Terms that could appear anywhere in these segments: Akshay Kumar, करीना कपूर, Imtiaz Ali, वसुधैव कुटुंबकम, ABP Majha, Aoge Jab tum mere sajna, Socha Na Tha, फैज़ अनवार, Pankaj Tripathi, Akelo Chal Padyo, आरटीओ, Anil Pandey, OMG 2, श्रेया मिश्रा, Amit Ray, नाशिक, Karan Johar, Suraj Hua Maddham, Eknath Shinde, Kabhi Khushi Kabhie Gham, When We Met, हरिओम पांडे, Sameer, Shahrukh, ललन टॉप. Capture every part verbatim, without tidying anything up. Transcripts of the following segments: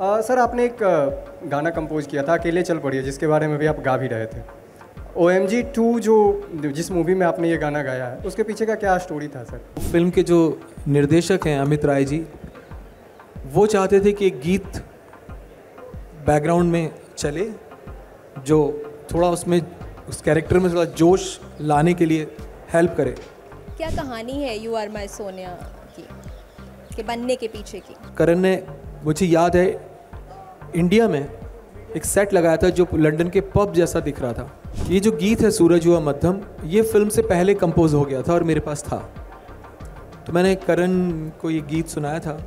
आ, sir आपने एक गाना कंपोज किया था अकेले चल पड़िए, जिसके बारे में भी आप गा भी रहे थे। ओ एम जी टू जो जिस मूवी में आपने ये गाना गाया है, उसके पीछे का क्या स्टोरी था सर? फिल्म के जो निर्देशक हैं अमित राय जी, वो चाहते थे कि एक गीत बैकग्राउंड में चले जो थोड़ा उसमें उस कैरेक्टर में थोड़ा जोश लाने के लिए हेल्प करे। क्या कहानी है यू आर माई सोनिया की, के बनने के पीछे की? करण ने, मुझे याद है, इंडिया में एक सेट लगाया था जो लंदन के पब जैसा दिख रहा था। ये जो गीत है सूरज हुआ मध्यम, ये फिल्म से पहले कंपोज हो गया था और मेरे पास था, तो मैंने करण को ये गीत सुनाया था।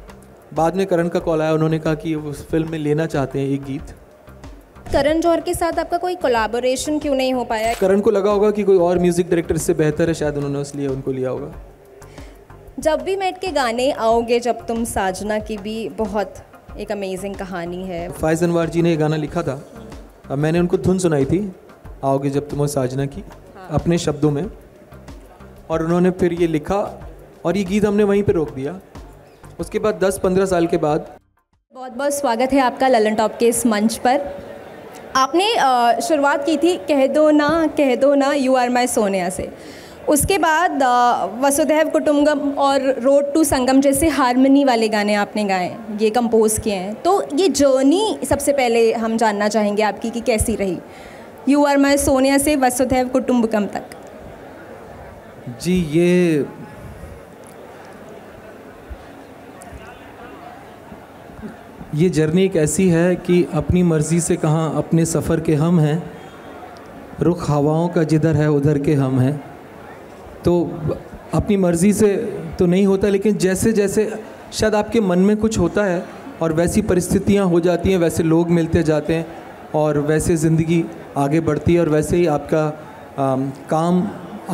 बाद में करण का कॉल आया, उन्होंने कहा कि वो उस फिल्म में लेना चाहते हैं ये गीत। करण जौहर के साथ आपका कोई कोलैबोरेशन क्यों नहीं हो पाया? करण को लगा होगा कि कोई और म्यूज़िक डायरेक्टर इससे बेहतर है, शायद उन्होंने इसलिए उनको लिया होगा। जब भी मैट के गाने आओगे जब तुम साजना की भी बहुत एक अमेजिंग कहानी है। फैज़ अनवार जी ने ये गाना लिखा था। अब मैंने उनको धुन सुनाई थी आओगे जब तुम साजना की, हाँ। अपने शब्दों में, और उन्होंने फिर ये लिखा और ये गीत हमने वहीं पर रोक दिया। उसके बाद दस पंद्रह साल के बाद। बहुत बहुत स्वागत है आपका ललन टॉप के इस मंच पर। आपने शुरुआत की थी कह दो ना कह दो ना यू आर माई सोनिया से, उसके बाद वसुधैव कुटुंबकम और रोड टू संगम जैसे हारमोनी वाले गाने आपने गाए, ये कंपोज़ किए हैं। तो ये जर्नी सबसे पहले हम जानना चाहेंगे आपकी कि कैसी रही यू आर माई सोनिया से वसुधैव कुटुंबकम तक। जी, ये ये जर्नी एक ऐसी है कि अपनी मर्ज़ी से कहाँ अपने सफ़र के हम हैं, रुख हवाओं का जिधर है उधर के हम हैं। तो अपनी मर्ज़ी से तो नहीं होता, लेकिन जैसे जैसे शायद आपके मन में कुछ होता है और वैसी परिस्थितियाँ हो जाती हैं, वैसे लोग मिलते जाते हैं और वैसे ज़िंदगी आगे बढ़ती है और वैसे ही आपका आ, काम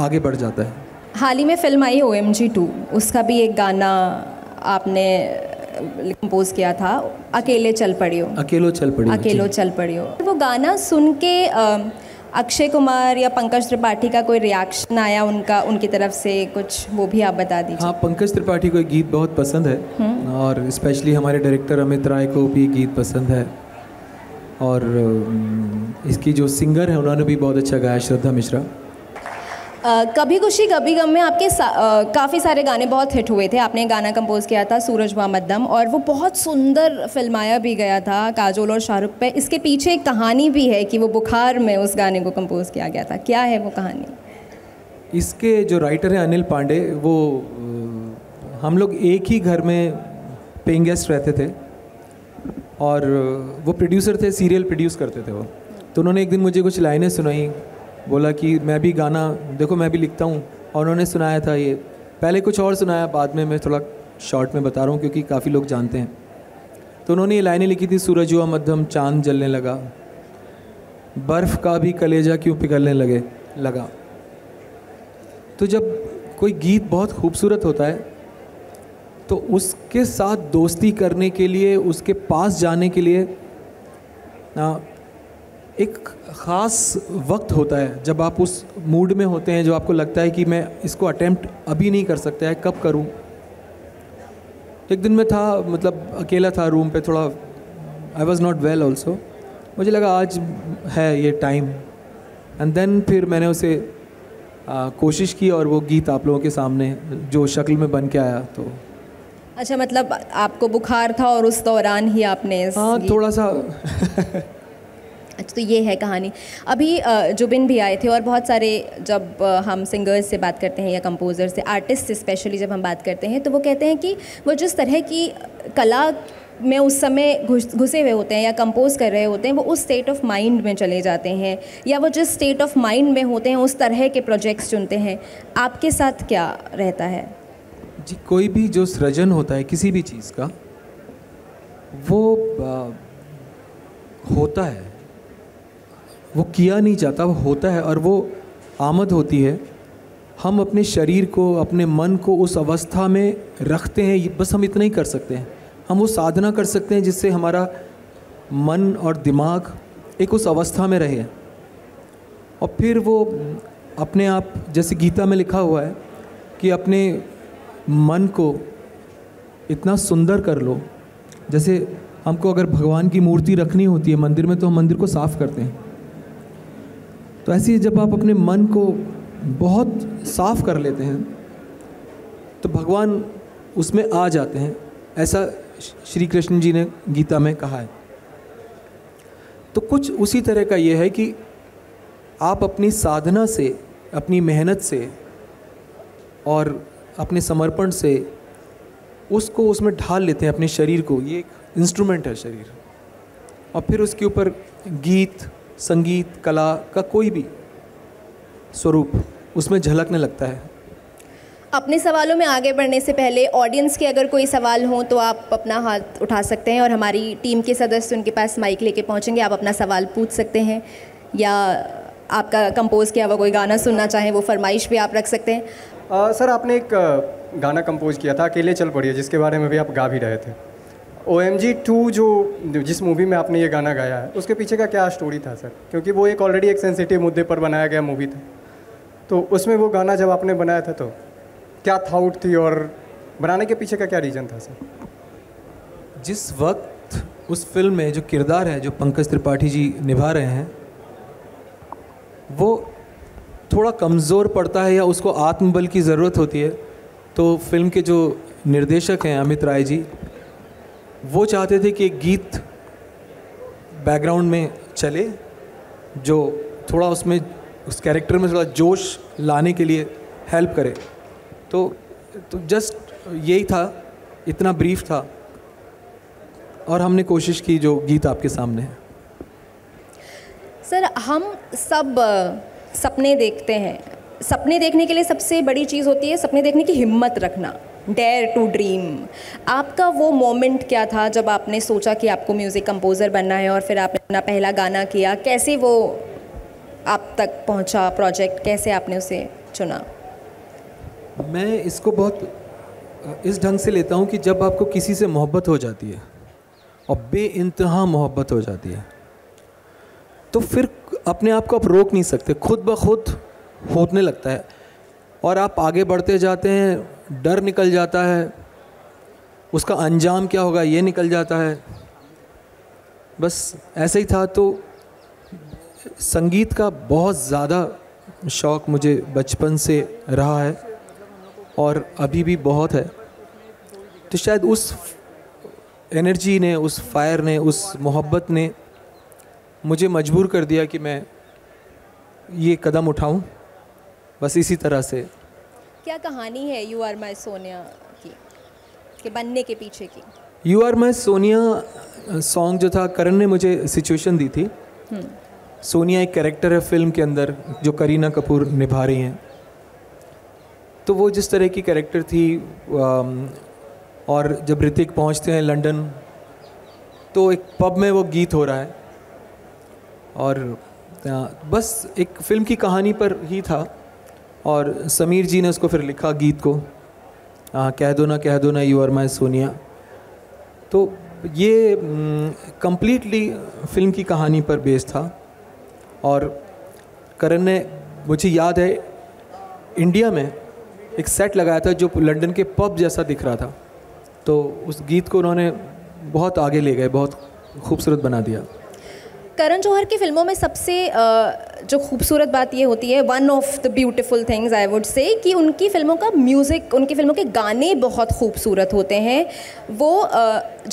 आगे बढ़ जाता है। हाल ही में फिल्म आई ओ एम जी टू, उसका भी एक गाना आपने कंपोज किया था अकेले चल पड़ियो। अकेलो चल पड़ियो अकेलो चल पड़ियो वो गाना सुन के अक्षय कुमार या पंकज त्रिपाठी का कोई रिएक्शन आया उनका उनकी तरफ से कुछ, वो भी आप बता दीजिए। हाँ, पंकज त्रिपाठी को ये गीत बहुत पसंद है, हुँ? और स्पेशली हमारे डायरेक्टर अमित राय को भी गीत पसंद है, और इसकी जो सिंगर है उन्होंने भी बहुत अच्छा गाया, श्रेया मिश्रा। Uh, कभी खुशी कभी गम में आपके सा, uh, काफ़ी सारे गाने बहुत हिट हुए थे। आपने गाना कंपोज किया था सूरज हुआ मध्यम, और वो बहुत सुंदर फिल्माया भी गया था काजोल और शाहरुख पे। इसके पीछे एक कहानी भी है कि वो बुखार में उस गाने को कंपोज किया गया था। क्या है वो कहानी? इसके जो राइटर हैं अनिल पांडे, वो हम लोग एक ही घर में पेइंग गेस्ट रहते थे और वो प्रोड्यूसर थे, सीरियल प्रोड्यूस करते थे वो। तो उन्होंने एक दिन मुझे कुछ लाइनें सुनाई, बोला कि मैं भी गाना, देखो मैं भी लिखता हूँ। और उन्होंने सुनाया था ये, पहले कुछ और सुनाया, बाद में मैं थोड़ा शॉर्ट में बता रहा हूँ क्योंकि काफ़ी लोग जानते हैं। तो उन्होंने ये लाइनें लिखी थी, सूरज हुआ मध्यम, चांद जलने लगा, बर्फ़ का भी कलेजा क्यों पिघलने लगे लगा। तो जब कोई गीत बहुत खूबसूरत होता है तो उसके साथ दोस्ती करने के लिए, उसके पास जाने के लिए आ, एक ख़ास वक्त होता है जब आप उस मूड में होते हैं, जो आपको लगता है कि मैं इसको अटैम्प्ट अभी नहीं कर सकता है, कब करूं। एक दिन मैं था, मतलब अकेला था रूम पे, थोड़ा I was not well also. मुझे लगा आज है ये टाइम, एंड देन फिर मैंने उसे आ, कोशिश की और वो गीत आप लोगों के सामने जो शक्ल में बन के आया। तो अच्छा, मतलब आपको बुखार था और उस दौरान ही आपने? हाँ, थोड़ा सा। अच्छा, तो ये है कहानी। अभी जुबिन भी आए थे और बहुत सारे, जब हम सिंगर्स से बात करते हैं या कंपोज़र से, आर्टिस्ट से स्पेशली जब हम बात करते हैं, तो वो कहते हैं कि वो जिस तरह की कला में उस समय घुस घुसे हुए होते हैं या कंपोज़ कर रहे होते हैं, वो उस स्टेट ऑफ माइंड में चले जाते हैं, या वो जिस स्टेट ऑफ माइंड में होते हैं उस तरह के प्रोजेक्ट्स चुनते हैं। आपके साथ क्या रहता है? जी, कोई भी जो सृजन होता है किसी भी चीज़ का, वो होता है, वो किया नहीं जाता, वो होता है और वो आमद होती है। हम अपने शरीर को, अपने मन को उस अवस्था में रखते हैं, बस हम इतना ही कर सकते हैं। हम वो साधना कर सकते हैं जिससे हमारा मन और दिमाग एक उस अवस्था में रहे, और फिर वो अपने आप, जैसे गीता में लिखा हुआ है कि अपने मन को इतना सुंदर कर लो, जैसे हमको अगर भगवान की मूर्ति रखनी होती है मंदिर में तो हम मंदिर को साफ करते हैं। तो ऐसे ही जब आप अपने मन को बहुत साफ कर लेते हैं तो भगवान उसमें आ जाते हैं, ऐसा श्री कृष्ण जी ने गीता में कहा है। तो कुछ उसी तरह का ये है कि आप अपनी साधना से, अपनी मेहनत से और अपने समर्पण से उसको उसमें ढाल लेते हैं, अपने शरीर को। ये एक इंस्ट्रूमेंट है शरीर, और फिर उसके ऊपर गीत, संगीत, कला का कोई भी स्वरूप उसमें झलकने लगता है। अपने सवालों में आगे बढ़ने से पहले ऑडियंस के अगर कोई सवाल हो तो आप अपना हाथ उठा सकते हैं और हमारी टीम के सदस्य उनके पास माइक लेके पहुंचेंगे। आप अपना सवाल पूछ सकते हैं या आपका कंपोज़ किया हुआ कोई गाना सुनना चाहें वो फरमाइश भी आप रख सकते हैं। आ, सर आपने एक गाना कंपोज़ किया था अकेले चल पड़िए, जिसके बारे में भी आप गा भी रहे थे। ओ एम जी टू जो जिस मूवी में आपने ये गाना गाया है उसके पीछे का क्या स्टोरी था सर? क्योंकि वो एक ऑलरेडी एक सेंसिटिव मुद्दे पर बनाया गया मूवी था, तो उसमें वो गाना जब आपने बनाया था तो क्या थाउट थी और बनाने के पीछे का क्या रीज़न था सर? जिस वक्त उस फिल्म में जो किरदार है जो पंकज त्रिपाठी जी निभा रहे हैं वो थोड़ा कमज़ोर पड़ता है या उसको आत्मबल की ज़रूरत होती है, तो फिल्म के जो निर्देशक हैं अमित राय जी वो चाहते थे कि एक गीत बैकग्राउंड में चले जो थोड़ा उसमें उस कैरेक्टर में थोड़ा जोश लाने के लिए हेल्प करे। तो तो जस्ट यही था, इतना ब्रीफ था और हमने कोशिश की जो गीत आपके सामने है। सर हम सब सपने देखते हैं, सपने देखने के लिए सबसे बड़ी चीज़ होती है सपने देखने की हिम्मत रखना, डेयर टू ड्रीम। आपका वो मोमेंट क्या था जब आपने सोचा कि आपको म्यूज़िक कंपोज़र बनना है और फिर आपने अपना पहला गाना किया? कैसे वो आप तक पहुंचा प्रोजेक्ट, कैसे आपने उसे चुना? मैं इसको बहुत इस ढंग से लेता हूं कि जब आपको किसी से मोहब्बत हो जाती है और बेइंतहा मोहब्बत हो जाती है तो फिर अपने आप को आप रोक नहीं सकते, खुद ब खुद होने लगता है और आप आगे बढ़ते जाते हैं। डर निकल जाता है, उसका अंजाम क्या होगा ये निकल जाता है। बस ऐसे ही था। तो संगीत का बहुत ज़्यादा शौक़ मुझे बचपन से रहा है और अभी भी बहुत है, तो शायद उस एनर्जी ने, उस फायर ने, उस मोहब्बत ने मुझे मजबूर कर दिया कि मैं ये कदम उठाऊं। बस इसी तरह से। क्या कहानी है यू आर माई सोनिया की, के बनने के पीछे की? You are my Sonia song जो था, करण ने मुझे सिचुएशन दी थी। सोनिया एक कैरेक्टर है फिल्म के अंदर जो करीना कपूर निभा रही हैं, तो वो जिस तरह की कैरेक्टर थी और जब ऋतिक पहुंचते हैं लंदन तो एक पब में वो गीत हो रहा है और बस एक फिल्म की कहानी पर ही था। और समीर जी ने उसको फिर लिखा गीत को, आ, कह दो ना कह दो ना यू आर माई सोनिया। तो ये कंप्लीटली फिल्म की कहानी पर बेस्ड था। और करण ने, मुझे याद है, इंडिया में एक सेट लगाया था जो लंदन के पब जैसा दिख रहा था, तो उस गीत को उन्होंने बहुत आगे ले गए, बहुत खूबसूरत बना दिया। करण जौहर की फ़िल्मों में सबसे जो खूबसूरत बात ये होती है, one of the beautiful things I would say, कि उनकी फ़िल्मों का म्यूज़िक, उनकी फ़िल्मों के गाने बहुत खूबसूरत होते हैं। वो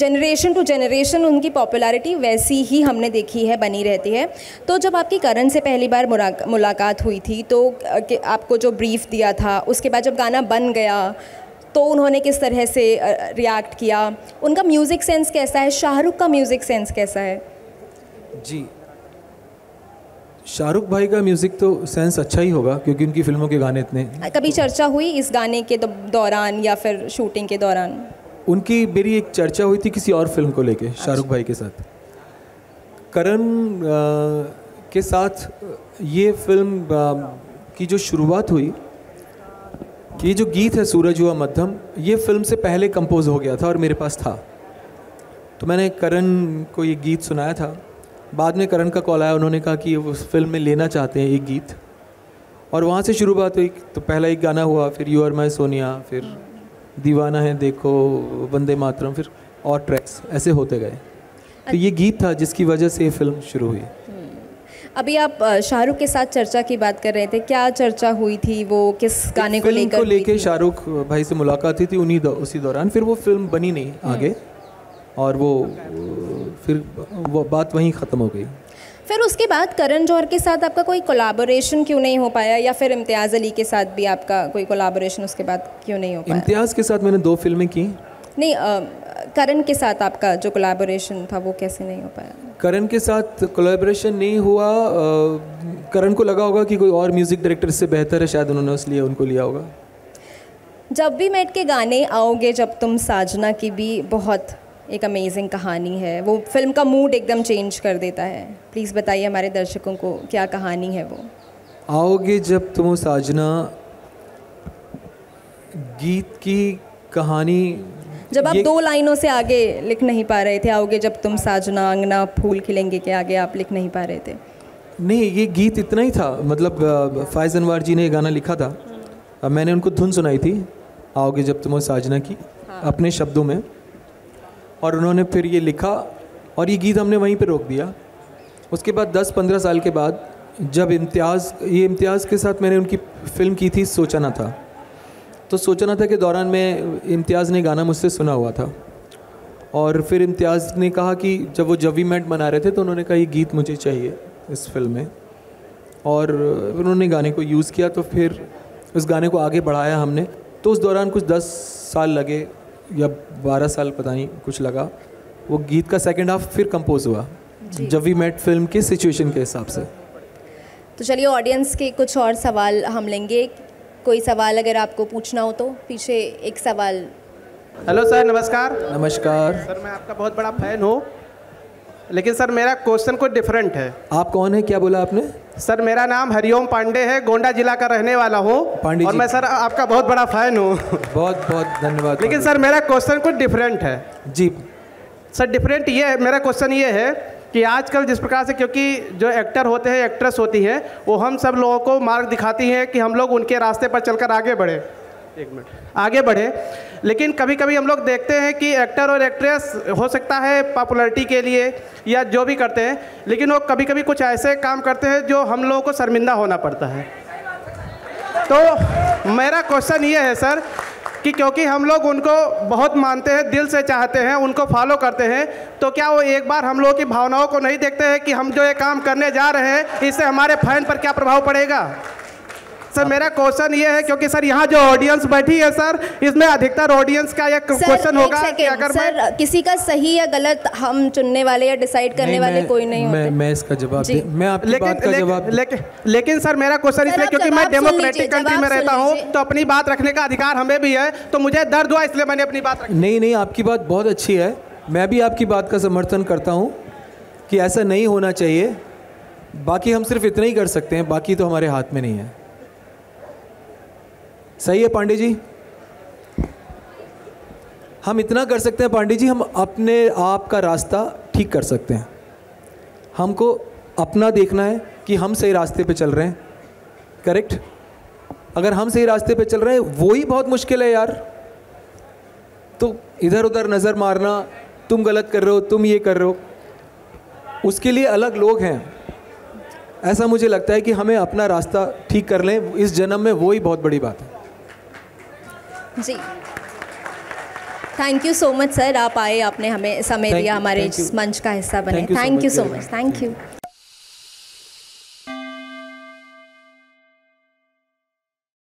जनरेशन टू जनरेशन उनकी पॉपुलैरिटी वैसी ही हमने देखी है, बनी रहती है। तो जब आपकी करण से पहली बार मुलाकात हुई थी तो आपको जो ब्रीफ दिया था, उसके बाद जब गाना बन गया तो उन्होंने किस तरह से रिएक्ट किया? उनका म्यूज़िक सेंस कैसा है? शाहरुख का म्यूज़िक सेंस कैसा है? जी, शाहरुख भाई का म्यूज़िक तो सेंस अच्छा ही होगा क्योंकि उनकी फ़िल्मों के गाने इतने। कभी चर्चा हुई इस गाने के दौरान या फिर शूटिंग के दौरान? उनकी मेरी एक चर्चा हुई थी किसी और फिल्म को लेके शाहरुख भाई के साथ। करण के साथ ये फिल्म की जो शुरुआत हुई, ये जो गीत है सूरज हुआ मध्यम, ये फिल्म से पहले कंपोज हो गया था और मेरे पास था, तो मैंने करण को ये गीत सुनाया था। बाद में करण का कॉल आया, उन्होंने कहा कि वो उस फिल्म में लेना चाहते हैं एक गीत, और वहाँ से शुरू बात हुई। तो पहला एक गाना हुआ, फिर यू आर माई सोनिया, फिर दीवाना है देखो, वंदे मातरम, फिर और ट्रैक्स ऐसे होते गए। तो ये गीत था जिसकी वजह से फिल्म शुरू हुई। अभी आप शाहरुख के साथ चर्चा की बात कर रहे थे, क्या चर्चा हुई थी, वो किस गाने को लेकर? फिल्म को लेके शाहरुख भाई से मुलाकात हुई थी उन्हीं उसी दौरान, फिर वो फिल्म बनी नहीं आगे और वो फिर वो बात वहीं ख़त्म हो गई। फिर उसके बाद करण जौहर के साथ आपका कोई कोलाबोरेशन क्यों नहीं हो पाया, या फिर इम्तियाज़ अली के साथ भी आपका कोई कोलाबोरेशन उसके बाद क्यों नहीं हो पाया? इम्तियाज़ के साथ मैंने दो फिल्में की। नहीं, करण के साथ आपका जो कोलाबोरेशन था वो कैसे नहीं हो पाया? करण के साथ कोलाबोरेशन नहीं हुआ। करण को लगा होगा कि कोई और म्यूज़िक डायरेक्टर से बेहतर है, शायद उन्होंने इसलिए उनको लिया होगा। जब भी मैट के गाने आओगे जब तुम साजना की भी बहुत एक अमेजिंग कहानी है, वो फिल्म का मूड एकदम चेंज कर देता है। प्लीज़ बताइए हमारे दर्शकों को क्या कहानी है वो। आओगे जब तुम साजना गीत की कहानी, जब आप दो लाइनों से आगे लिख नहीं पा रहे थे, आओगे जब तुम साजना अंगना फूल खिलेंगे के आगे आप लिख नहीं पा रहे थे? नहीं, ये गीत इतना ही था। मतलब फैज़ अनवार जी ने ये गाना लिखा था, मैंने उनको धुन सुनाई थी आओगे जब तुम साजना की, हाँ। अपने शब्दों में, और उन्होंने फिर ये लिखा और ये गीत हमने वहीं पर रोक दिया। उसके बाद दस पंद्रह साल के बाद जब इम्तियाज़ ये इम्तियाज़ के साथ मैंने उनकी फ़िल्म की थी सोचा ना था, तो सोचा ना था के दौरान मैं इम्तियाज़ ने गाना मुझसे सुना हुआ था और फिर इम्तियाज़ ने कहा कि जब वो जब वी मेट मना रहे थे तो उन्होंने कहा ये गीत मुझे चाहिए इस फिल्म में, और उन्होंने गाने को यूज़ किया। तो फिर उस गाने को आगे बढ़ाया हमने, तो उस दौरान कुछ दस साल लगे या बारह साल पता नहीं कुछ लगा। वो गीत का सेकंड हाफ फिर कंपोज हुआ जब वी मेट फिल्म के सिचुएशन के हिसाब से। तो चलिए ऑडियंस के कुछ और सवाल हम लेंगे, कोई सवाल अगर आपको पूछना हो तो पीछे एक सवाल। हेलो सर, नमस्कार। नमस्कार सर, मैं आपका बहुत बड़ा फैन हूँ, लेकिन सर मेरा क्वेश्चन कुछ डिफरेंट है। आप कौन है, क्या बोला आपने? सर मेरा नाम हरिओम पांडे है, गोंडा जिला का रहने वाला हूँ और मैं सर आपका बहुत बड़ा फ़ैन हूँ। बहुत बहुत धन्यवाद। लेकिन सर मेरा क्वेश्चन कुछ डिफरेंट है। जी सर, डिफरेंट ये है, मेरा क्वेश्चन ये है कि आजकल जिस प्रकार से, क्योंकि जो एक्टर होते हैं एक्ट्रेस होती हैं वो हम सब लोगों को मार्ग दिखाती हैं कि हम लोग उनके रास्ते पर चलकर आगे बढ़े एक मिनट आगे बढ़े लेकिन कभी कभी हम लोग देखते हैं कि एक्टर और एक्ट्रेस हो सकता है पॉपुलैरिटी के लिए या जो भी करते हैं, लेकिन वो कभी कभी कुछ ऐसे काम करते हैं जो हम लोगों को शर्मिंदा होना पड़ता है। तो मेरा क्वेश्चन ये है सर कि क्योंकि हम लोग उनको बहुत मानते हैं, दिल से चाहते हैं, उनको फॉलो करते हैं, तो क्या वो एक बार हम लोगों की भावनाओं को नहीं देखते हैं कि हम जो ये काम करने जा रहे हैं इससे हमारे फैन पर क्या प्रभाव पड़ेगा? सर मेरा क्वेश्चन ये है, क्योंकि सर यहाँ जो ऑडियंस बैठी है सर, इसमें अधिकतर ऑडियंस का यह क्वेश्चन होगा कि अगर सर मैं... किसी का सही या गलत हम चुनने वाले या डिसाइड करने वाले मैं, कोई नहीं मैं, होते। मैं इसका जवाब मैं आपकी लेकिन, बात का लेकिन, जवाब लेकिन, लेकिन सर मेरा क्वेश्चन इसलिए, क्योंकि मैं डेमोक्रेटिक कंट्री में रहता हूँ तो अपनी बात रखने का अधिकार हमें भी है, तो मुझे दर्द हुआ इसलिए मैंने अपनी बात रखी। नहीं नहीं, आपकी बात बहुत अच्छी है, मैं भी आपकी बात का समर्थन करता हूँ कि ऐसा नहीं होना चाहिए। बाकी हम सिर्फ इतना ही कर सकते हैं, बाकी तो हमारे हाथ में नहीं है। सही है पांडे जी, हम इतना कर सकते हैं पांडे जी, हम अपने आप का रास्ता ठीक कर सकते हैं। हमको अपना देखना है कि हम सही रास्ते पे चल रहे हैं, करेक्ट? अगर हम सही रास्ते पे चल रहे हैं, वो ही बहुत मुश्किल है यार। तो इधर उधर नज़र मारना, तुम गलत कर रहे हो, तुम ये कर रहे हो, उसके लिए अलग लोग हैं। ऐसा मुझे लगता है कि हमें अपना रास्ता ठीक कर लें इस जन्म में, वो ही बहुत बड़ी बात है। जी, thank you so much sir, आप आए, आपने हमें समय दिया, हमारे मंच का हिस्सा बने। Thank you so much, thank you.